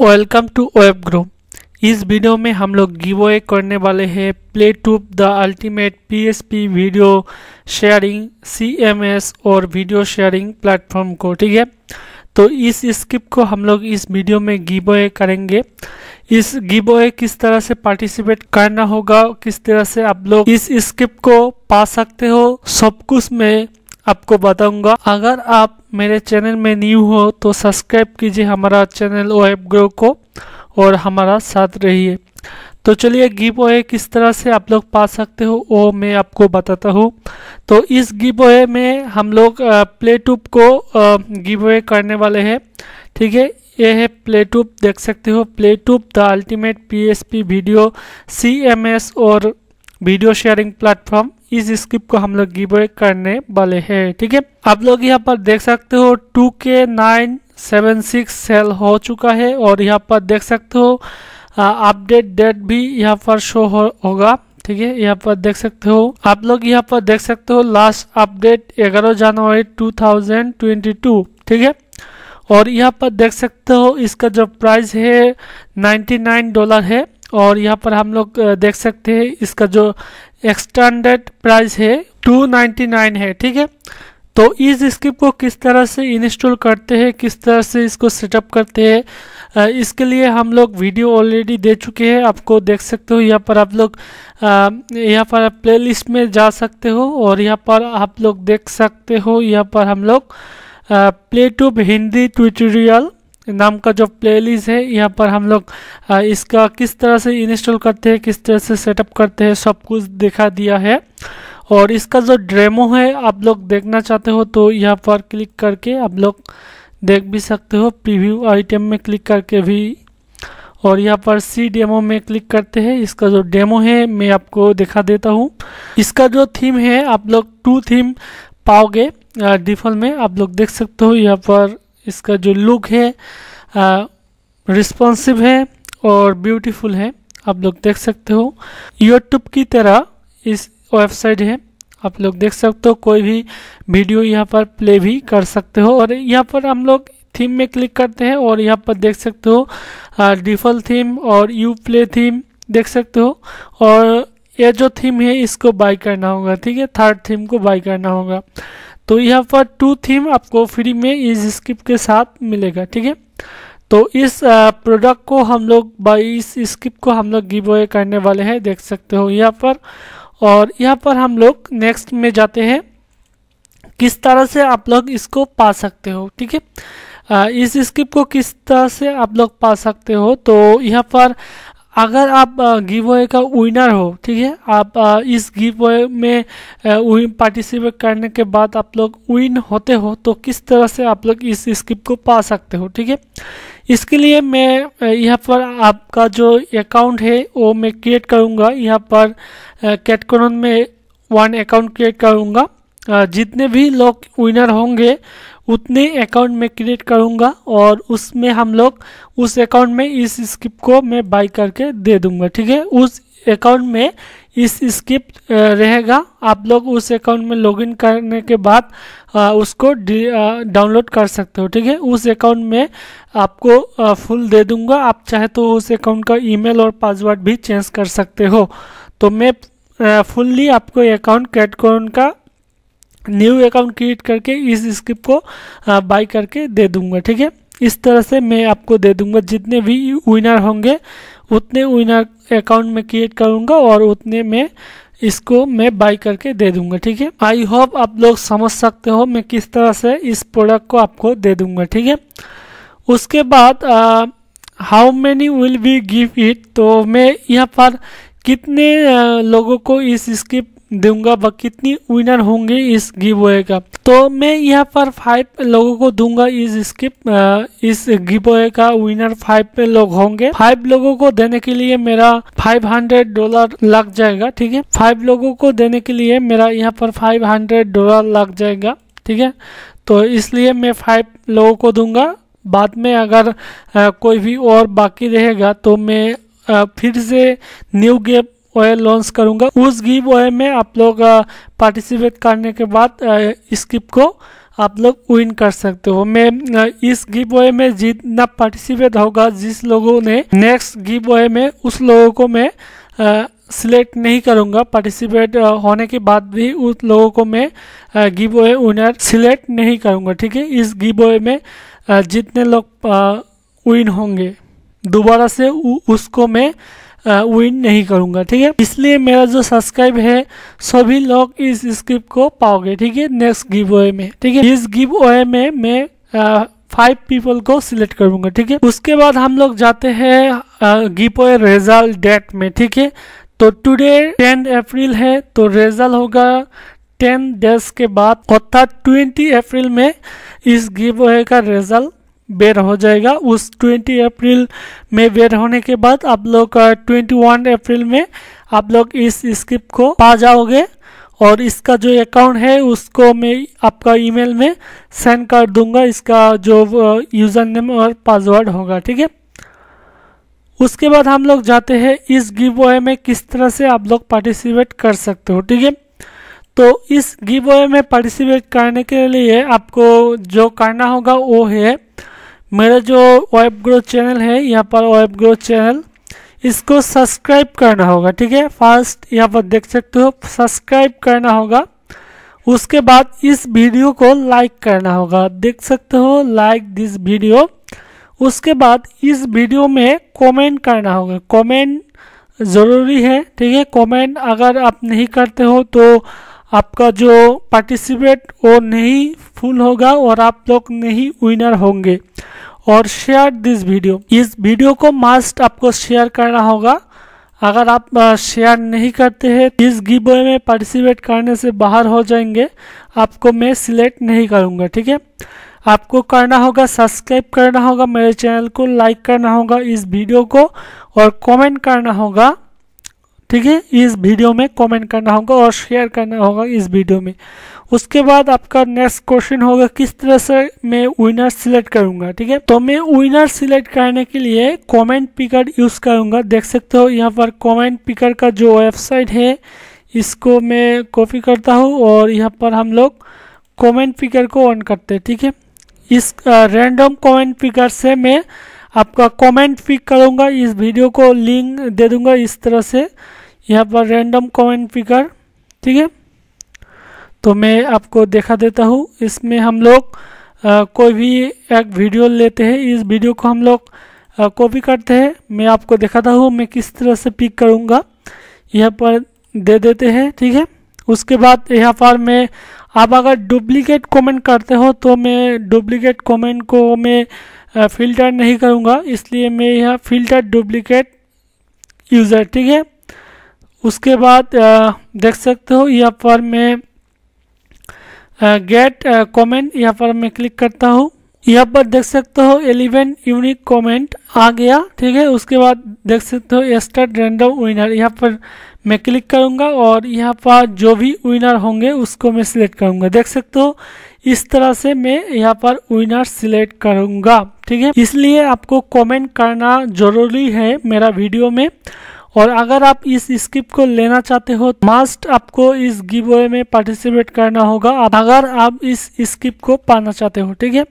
Welcome to वेबग्रो। इस video में हम लोग गिवअवे करने वाले हैं PlayTube the ultimate PHP video sharing CMS और वीडियो शेयरिंग प्लेटफॉर्म को, ठीक है। तो इस स्क्रिप्ट को हम लोग इस वीडियो में गिवअवे करेंगे। इस गिवअवे किस तरह से पार्टिसिपेट करना होगा, किस तरह से आप लोग इस स्क्रिप्ट को पा सकते हो, सब कुछ मैं आपको बताऊंगा। अगर आप मेरे चैनल में न्यू हो तो सब्सक्राइब कीजिए हमारा चैनल वेबग्रो को और हमारा साथ रहिए। तो चलिए गिवअवे किस तरह से आप लोग पा सकते हो वो मैं आपको बताता हूँ। तो इस गिवअवे में हम लोग PlayTube को गिवअवे करने वाले हैं, ठीक है। ये है PlayTube, देख सकते हो PlayTube the ultimate PHP video CMS और वीडियो शेयरिंग प्लेटफॉर्म, इस स्क्रिप्ट को हम लोग गिवअवे करने वाले हैं, ठीक है। आप लोग यहाँ पर देख सकते हो 2K976 सेल हो चुका है और यहाँ पर देख सकते हो अपडेट डेट भी यहाँ पर शो होगा, ठीक है। यहाँ पर देख सकते हो, आप लोग यहाँ पर देख सकते हो लास्ट अपडेट 11 जनवरी 2022, ठीक है। और यहाँ पर देख सकते हो इसका जो प्राइस है $99 है। और यहाँ पर हम लोग देख सकते हैं इसका जो एक्सटेंडेड प्राइस है 299 है, ठीक है। तो इस स्क्रिप्ट को किस तरह से इंस्टॉल करते हैं, किस तरह से इसको सेटअप करते हैं, इसके लिए हम लोग वीडियो ऑलरेडी दे चुके हैं। आपको देख सकते हो यहाँ पर आप लोग यहाँ पर प्लेलिस्ट में जा सकते हो और यहाँ पर आप लोग देख सकते हो यहाँ पर हम लोग PlayTube हिंदी ट्यूटोरियल नाम का जो प्लेलिस्ट है यहाँ पर हम लोग इसका किस तरह से इंस्टॉल करते हैं, किस तरह से सेटअप करते हैं, सब कुछ दिखा दिया है। और इसका जो डेमो है आप लोग देखना चाहते हो तो यहाँ पर क्लिक करके आप लोग देख भी सकते हो, प्रीव्यू आइटम में क्लिक करके भी। और यहाँ पर सी डेमो में क्लिक करते हैं, इसका जो डेमो है मैं आपको दिखा देता हूँ। इसका जो थीम है आप लोग 2 थीम पाओगे डिफ़ॉल्ट में, आप लोग देख सकते हो। यहाँ पर इसका जो लुक है रिस्पॉन्सिव है और ब्यूटीफुल है, आप लोग देख सकते हो। यूट्यूब की तरह इस वेबसाइट है, आप लोग देख सकते हो, कोई भी वीडियो यहाँ पर प्ले भी कर सकते हो। और यहाँ पर हम लोग थीम में क्लिक करते हैं और यहाँ पर देख सकते हो डिफ़ॉल्ट थीम और यू प्ले थीम देख सकते हो। और ये जो थीम है इसको बाय करना होगा, ठीक है, थर्ड थीम को बाय करना होगा। तो यहाँ पर 2 थीम आपको फ्री में इस स्क्रिप्ट के साथ मिलेगा, ठीक है। तो इस प्रोडक्ट को हम लोग इस स्क्रिप्ट को हम लोग गिवअवे करने वाले हैं, देख सकते हो यहाँ पर। और यहाँ पर हम लोग नेक्स्ट में जाते हैं, किस तरह से आप लोग इसको पा सकते हो, ठीक है। इस स्क्रिप्ट को किस तरह से आप लोग पा सकते हो, तो यहाँ पर अगर आप गिवअवे का विनर हो, ठीक है, आप इस गिवअवे में पार्टिसिपेट करने के बाद आप लोग विन होते हो तो किस तरह से आप लोग इस स्क्रिप्ट को पा सकते हो, ठीक है। इसके लिए मैं यहाँ पर आपका जो अकाउंट है वो मैं क्रिएट करूँगा। यहाँ पर कैटकॉइन में 1 अकाउंट क्रिएट करूँगा, जितने भी लोग विनर होंगे उतने अकाउंट में क्रिएट करूँगा और उसमें हम लोग उस अकाउंट में इस स्क्रिप्ट को मैं बाय करके दे दूँगा, ठीक है। उस अकाउंट में इस स्क्रिप्ट रहेगा, आप लोग उस अकाउंट में लॉगिन करने के बाद उसको डाउनलोड कर सकते हो, ठीक है। उस अकाउंट में आपको फुल दे दूँगा, आप चाहे तो उस अकाउंट का ईमेल और पासवर्ड भी चेंज कर सकते हो। तो मैं फुल्ली आपको अकाउंट कैटकॉइन का न्यू अकाउंट क्रिएट करके इस स्क्रिप्ट को बाय करके दे दूंगा, ठीक है। इस तरह से मैं आपको दे दूंगा, जितने भी विनर होंगे उतने विनर अकाउंट में क्रिएट करूंगा और उतने में इसको मैं बाय करके दे दूंगा, ठीक है। आई होप आप लोग समझ सकते हो मैं किस तरह से इस प्रोडक्ट को आपको दे दूंगा, ठीक है। उसके बाद how many will be give it, तो मैं यहाँ पर कितने लोगों को इस स्क्रिप्ट दूंगा व कितनी विनर होंगे इस गिवअवे का, तो मैं यहाँ पर 5 लोगों को दूंगा इस स्क्रिप्ट। इस गिवअवे का विनर 5 लोग होंगे। 5 लोगों को देने के लिए मेरा $500 लग जाएगा, ठीक है। 5 लोगों को देने के लिए मेरा यहाँ पर $500 लग जाएगा, ठीक है। तो इसलिए मैं 5 लोगों को दूंगा। बाद में अगर कोई भी और बाकी रहेगा तो मैं फिर से न्यू गेम वे लॉन्च करूंगा। उस गिवअवे में आप लोग पार्टिसिपेट करने के बाद स्क्रिप्ट को आप लोग विन कर सकते हो। मैं इस गिवअवे में जितना पार्टिसिपेट होगा, जिस लोगों ने नेक्स्ट गिवअवे में, उस लोगों को मैं सिलेक्ट नहीं करूंगा। पार्टिसिपेट होने के बाद भी उन लोगों को मैं गिवअवे विनर सिलेक्ट नहीं करूंगा। ठीक है, इस गिवअवे में जितने लोग विन होंगे दोबारा से उसको मैं विन नहीं करूंगा। ठीक है, इसलिए मेरा जो सब्सक्राइब है सभी लोग इस स्क्रिप्ट को पाओगे। ठीक है, नेक्स्ट गिवअवे में। ठीक है, इस गिवअवे में मैं 5 पीपल को सिलेक्ट करूंगा। ठीक है, उसके बाद हम लोग जाते हैं गिवअवे रिजल्ट डेट में। ठीक है, तो टुडे 10 अप्रैल है, तो रिजल्ट होगा 10 डेज के बाद, अर्थात 20 अप्रैल में इस गिवअवे का रिजल्ट बेर हो जाएगा। उस 20 अप्रैल में बेर होने के बाद आप लोग 21 अप्रैल में आप लोग इस स्क्रिप्ट को पा जाओगे, और इसका जो अकाउंट है उसको मैं आपका ईमेल में सेंड कर दूंगा, इसका जो यूज़र नेम और पासवर्ड होगा। ठीक है, उसके बाद हम लोग जाते हैं इस गिवअवे में किस तरह से आप लोग पार्टिसिपेट कर सकते हो। ठीक है, तो इस गिवअवे में पार्टिसिपेट करने के लिए आपको जो करना होगा वो है, मेरा जो WebGrow चैनल है, यहाँ पर WebGrow चैनल, इसको सब्सक्राइब करना होगा। ठीक है, फर्स्ट यहाँ पर देख सकते हो सब्सक्राइब करना होगा। उसके बाद इस वीडियो को लाइक करना होगा, देख सकते हो लाइक दिस वीडियो। उसके बाद इस वीडियो में कमेंट करना होगा, कमेंट ज़रूरी है। ठीक है, कमेंट अगर आप नहीं करते हो तो आपका जो पार्टिसिपेट वो नहीं फुल होगा और आप लोग नहीं विनर होंगे। और शेयर दिस वीडियो, इस वीडियो को मस्ट आपको शेयर करना होगा। अगर आप शेयर नहीं करते हैं, इस गिवअवे में पार्टिसिपेट करने से बाहर हो जाएंगे, आपको मैं सिलेक्ट नहीं करूंगा। ठीक है, आपको करना होगा सब्सक्राइब करना होगा मेरे चैनल को, लाइक करना होगा इस वीडियो को, और कमेंट करना होगा। ठीक है, इस वीडियो में कमेंट करना होगा और शेयर करना होगा इस वीडियो में। उसके बाद आपका नेक्स्ट क्वेश्चन होगा किस तरह से मैं विनर सिलेक्ट करूंगा। ठीक है, तो मैं विनर सिलेक्ट करने के लिए कमेंट पिकर यूज़ करूंगा। देख सकते हो यहाँ पर कमेंट पिकर का जो वेबसाइट है इसको मैं कॉपी करता हूँ, और यहाँ पर हम लोग कमेंट पिकर को ऑन करते हैं। ठीक है, इस रैंडम कमेंट पिकर से मैं आपका कमेंट पिक करूंगा, इस वीडियो को लिंक दे दूंगा इस तरह से, यहाँ पर रैंडम कमेंट पिकर। ठीक है, तो मैं आपको दिखा देता हूँ। इसमें हम लोग कोई भी एक वीडियो लेते हैं, इस वीडियो को हम लोग कॉपी करते हैं। मैं आपको दिखाता हूँ मैं किस तरह से पिक करूँगा, यहाँ पर दे देते हैं। ठीक है, उसके बाद यहाँ पर मैं, आप अगर डुप्लीकेट कमेंट करते हो तो मैं डुप्लीकेट कमेंट को मैं फिल्टर नहीं करूँगा, इसलिए मैं यहाँ फिल्टर डुप्लीकेट यूज़र। ठीक है, उसके बाद देख सकते हो यहाँ पर मैं गेट कमेंट, यहाँ पर मैं क्लिक करता हूँ। यहाँ पर देख सकते हो 11 यूनिक कमेंट आ गया। ठीक है, उसके बाद देख सकते हो स्टार्ट रैंडम विनर, यहाँ पर मैं क्लिक करूँगा और यहाँ पर जो भी विनर होंगे उसको मैं सिलेक्ट करूँगा। देख सकते हो इस तरह से मैं यहाँ पर विनर सिलेक्ट करूँगा। ठीक है, इसलिए आपको कमेंट करना जरूरी है मेरा वीडियो में, और अगर आप इस स्क्रिप्ट को लेना चाहते हो मस्ट आपको इस गिवअवे में पार्टिसिपेट करना होगा, अगर आप इस स्क्रिप्ट को पाना चाहते हो। ठीक है।